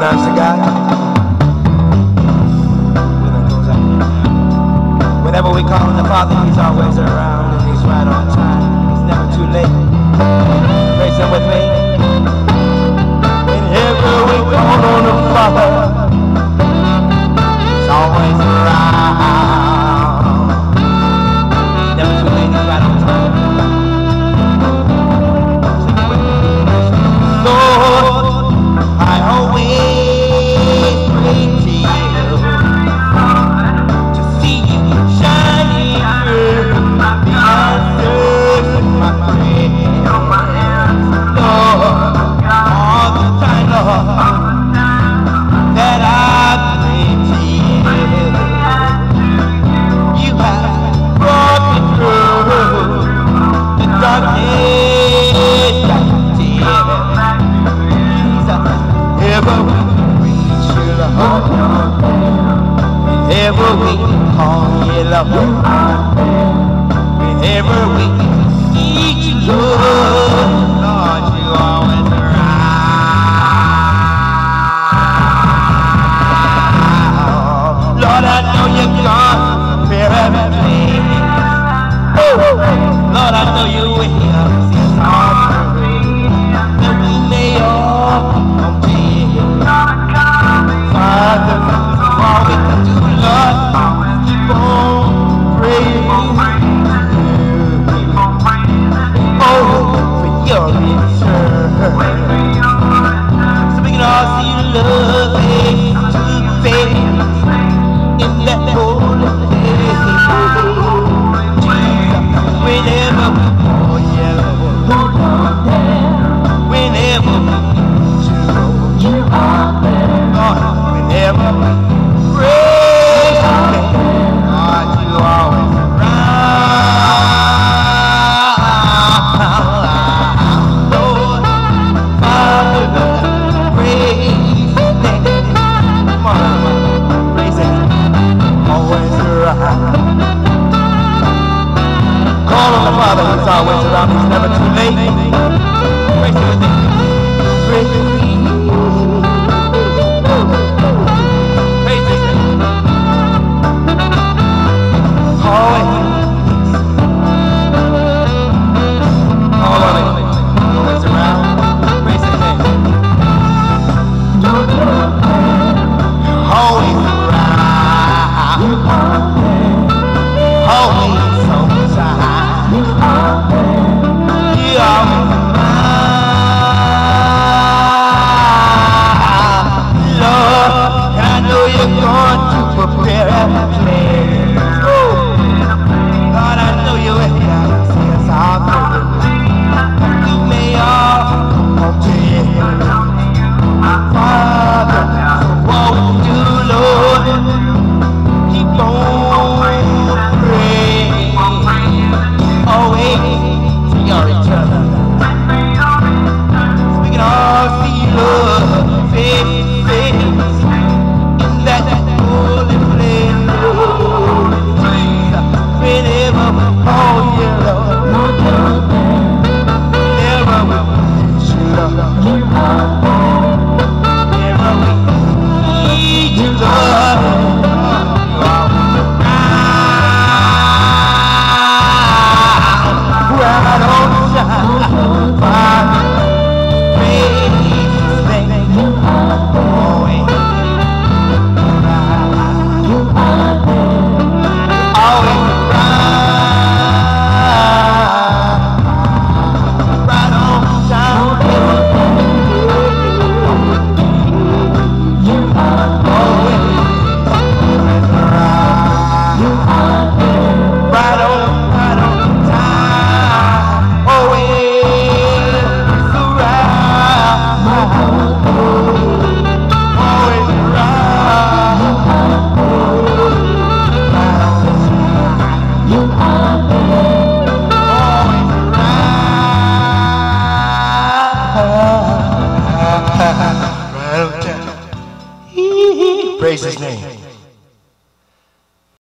sometimes to God. Whenever we call on the Father, He's always around and He's right on time. It's never too late. Praise Him with me. Whenever we call on the Father, He's always around. Never too late, He's right on time. Call on the Father, He's always around, He's never too late.